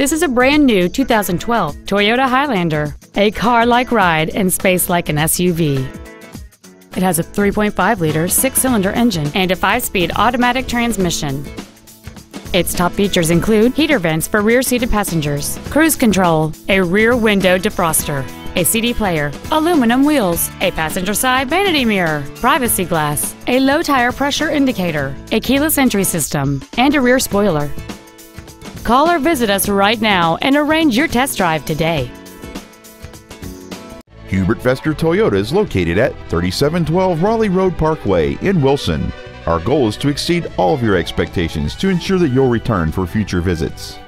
This is a brand new 2012 Toyota Highlander, a car-like ride and space like an SUV. It has a 3.5-liter six-cylinder engine and a 5-speed automatic transmission. Its top features include heater vents for rear-seated passengers, cruise control, a rear window defroster, a CD player, aluminum wheels, a passenger side vanity mirror, privacy glass, a low tire pressure indicator, a keyless entry system, and a rear spoiler. Call or visit us right now and arrange your test drive today. Hubert Vester Toyota is located at 3712 Raleigh Road Parkway in Wilson. Our goal is to exceed all of your expectations to ensure that you'll return for future visits.